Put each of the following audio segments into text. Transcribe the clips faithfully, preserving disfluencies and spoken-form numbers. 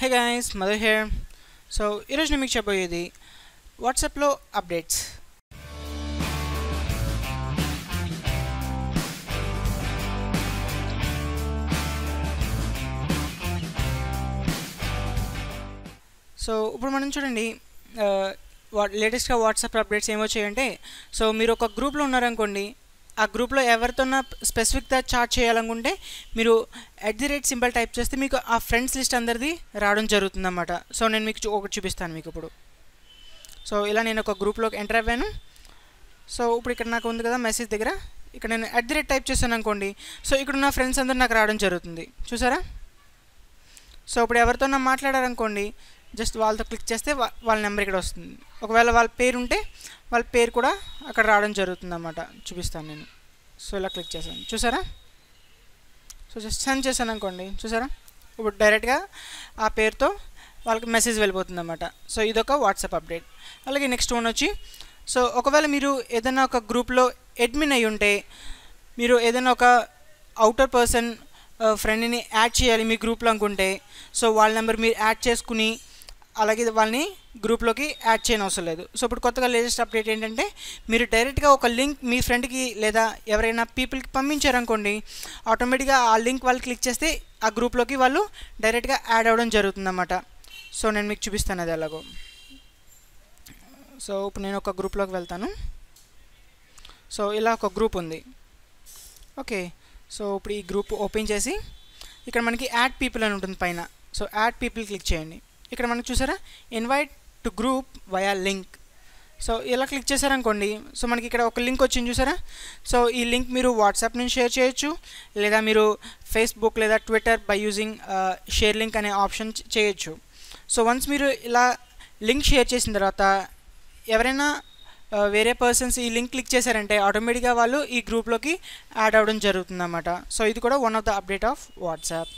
Hey guys, Madhu here. So ఈరోజు నేను మీకు చెప్పబోయేది WhatsApp లో అప్డేట్స్. సో ఇప్పుడు మనం చూడండి లేటెస్ట్ గా WhatsApp అప్డేట్స్ ఏమొ చేయంటే, సో మీరు ఒక గ్రూప్ లో ఉన్నారు అనుకోండి, ఆ గ్రూప్ లో ఎవరితోనా స్పెసిఫిక్ గా చాట్ చేయాలనుకుంటే మీరు @ సింబల్ టైప్ చేస్తే మీకు ఆ ఫ్రెండ్స్ లిస్ట్ అందరిది రావడం జరుగుతుందన్నమాట. సో నేను మీకు ఒకటి చూపిస్తాను మీకు ఇప్పుడు. సో ఇలా నేను ఒక గ్రూప్ లోకి ఎంటర్ అవ్వాను. సో ఇప్పుడు ఇక్కడ నాకు ఉంది కదా మెసేజ్ దగ్గర, ఇక్కడ నేను @ టైప్ చేశాను అనుకోండి, సో ఇక్కడ ఉన్న ఫ్రెండ్స్ అందరూ నాకు రావడం జరుగుతుంది. చూసారా? సో ఇప్పుడు ఎవరితోనా మాట్లాడారనుకోండి, జస్ట్ వాళ్ళతో క్లిక్ చేస్తే వాళ్ళ నెంబర్ ఇక్కడ వస్తుంది. ఒకవేళ వాళ్ళ పేరు ఉంటే వాళ్ళ పేరు కూడా అక్కడ రావడం జరుగుతుందన్నమాట. చూపిస్తాను నేను. సో ఇలా క్లిక్ చేశాను, చూసారా? సో జస్ట్ సెండ్ చేశాను అనుకోండి, చూసారా? ఇప్పుడు డైరెక్ట్గా ఆ పేరుతో వాళ్ళకి మెసేజ్ వెళ్ళిపోతుందన్నమాట. సో ఇదొక వాట్సాప్ అప్డేట్. అలాగే నెక్స్ట్ వన్ వచ్చి, సో ఒకవేళ మీరు ఏదైనా ఒక గ్రూప్లో అడ్మిన్ అయి ఉంటే మీరు ఏదైనా ఒక అవుటర్ పర్సన్ ఫ్రెండ్ని యాడ్ చేయాలి మీ గ్రూప్లో అనుకుంటే, సో వాళ్ళ నెంబర్ మీరు యాడ్ చేసుకుని అలాగే వాళ్ళని గ్రూప్లోకి యాడ్ చేయని అవసరం లేదు. సో ఇప్పుడు కొత్తగా లేటెస్ట్ అప్డేట్ ఏంటంటే, మీరు డైరెక్ట్గా ఒక లింక్ మీ ఫ్రెండ్కి లేదా ఎవరైనా పీపుల్కి పంపించారనుకోండి, ఆటోమేటిక్గా ఆ లింక్ వాళ్ళు క్లిక్ చేస్తే ఆ గ్రూప్లోకి వాళ్ళు డైరెక్ట్గా యాడ్ అవ్వడం జరుగుతుందన్నమాట. సో నేను మీకు చూపిస్తాను అది ఎలాగో. సో ఇప్పుడు నేను ఒక గ్రూప్లోకి వెళ్తాను. సో ఇలా ఒక గ్రూప్ ఉంది, ఓకే. సో ఇప్పుడు ఈ గ్రూప్ ఓపెన్ చేసి ఇక్కడ మనకి యాడ్ పీపుల్ అని ఉంటుంది పైన. సో యాడ్ పీపుల్ క్లిక్ చేయండి. ఇక్కడ మనకు చూసారా invite to group via link. So ఇలా క్లిక్ చేశారనుకోండి, సో మనకి ఇక్కడ ఒక లింక్ వచ్చింది చూసారా. సో ఈ లింక్ మీరు వాట్సాప్ నుంచి షేర్ చేయొచ్చు, లేదా మీరు ఫేస్బుక్ లేదా Twitter by using share link అనే ఆప్షన్ చేయొచ్చు. సో వన్స్ మీరు ఇలా లింక్ షేర్ చేసిన తర్వాత ఎవరైనా వేరే పర్సన్స్ ఈ లింక్ క్లిక్ చేశారంటే ఆటోమేటిక్గా వాళ్ళు ఈ గ్రూప్లోకి యాడ్ అవ్వడం జరుగుతుందన్నమాట. సో ఇది కూడా one of the update of WhatsApp.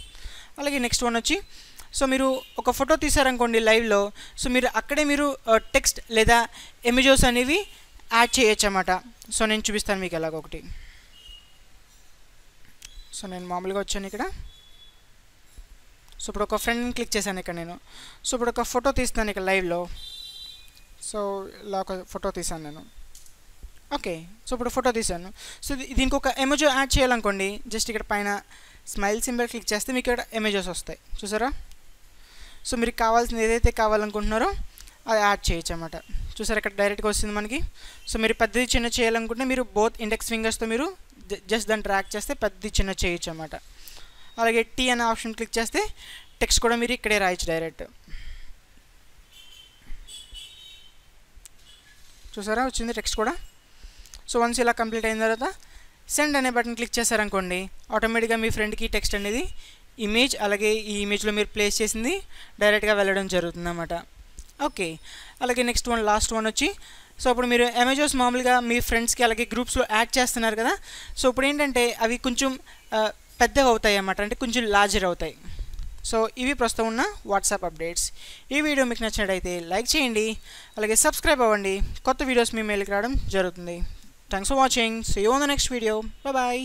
అలాగే నెక్స్ట్ వన్ వచ్చి, సో మీరు ఒక ఫోటో తీసారనుకోండి లైవ్లో, సో మీరు అక్కడే మీరు టెక్స్ట్ లేదా ఎమోజీస్ అనేవి యాడ్ చేయొచ్చు అన్నమాట. సో నేను చూపిస్తాను మీకు ఎలాగొకటి. సో నేను మామూలుగా వచ్చాను ఇక్కడ. సో ఇప్పుడు ఒక ఫ్రెండ్ని క్లిక్ చేశాను ఇక్కడ నేను. సో ఇప్పుడు ఒక ఫోటో తీస్తాను ఇక్కడ లైవ్లో. సో ఇలా ఒక ఫోటో తీసాను నేను, ఓకే. సో ఇప్పుడు ఫోటో తీసాను. సో దీనికి ఒక ఎమోజీ యాడ్ చేయాలనుకోండి, జస్ట్ ఇక్కడ పైన స్మైల్ సింబల్ క్లిక్ చేస్తే మీకు ఇక్కడ ఎమోజీస్ వస్తాయి, చూసారా? సో మీరు కావాల్సింది ఏదైతే కావాలనుకుంటున్నారో అది యాడ్ చేయొచ్చు అన్నమాట. చూసారు ఇక్కడ డైరెక్ట్గా వస్తుంది మనకి. సో మీరు పెద్దది చిన్న చేయాలనుకుంటే మీరు బోత్ ఇండెక్స్ ఫింగర్స్తో మీరు జస్ట్ దాన్ని ట్రాక్ చేస్తే పెద్దది చిన్న చేయొచ్చు అన్నమాట. అలాగే టీ అనే ఆప్షన్ క్లిక్ చేస్తే టెక్స్ట్ కూడా మీరు ఇక్కడే రాయొచ్చు డైరెక్ట్. చూసారా వచ్చింది టెక్స్ట్ కూడా. సో వన్స్ ఇలా కంప్లీట్ అయిన తర్వాత సెండ్ అనే బటన్ క్లిక్ చేశారనుకోండి, ఆటోమేటిక్గా మీ ఫ్రెండ్కి టెక్స్ట్ అనేది ఇమేజ్ అలాగే ఈ ఇమేజ్లో మీరు ప్లేస్ చేసింది డైరెక్ట్గా వెళ్ళడం జరుగుతుందన్నమాట, ఓకే. అలాగే నెక్స్ట్ వన్ లాస్ట్ వన్ వచ్చి, సో ఇప్పుడు మీరు ఎమోజీస్ మామూలుగా మీ ఫ్రెండ్స్కి అలాగే గ్రూప్స్లో యాడ్ చేస్తున్నారు కదా, సో ఇప్పుడు ఏంటంటే అవి కొంచెం పెద్దవి అవుతాయి అన్నమాట, అంటే కొంచెం లార్జర్ అవుతాయి. సో ఇవి ప్రస్తుతం ఉన్న వాట్సాప్ అప్డేట్స్. ఈ వీడియో మీకు నచ్చినట్టయితే లైక్ చేయండి, అలాగే సబ్స్క్రైబ్ అవ్వండి. కొత్త వీడియోస్ మీ మెయిల్కి రావడం జరుగుతుంది. Thanks for watching. See you on the next video. Bye bye.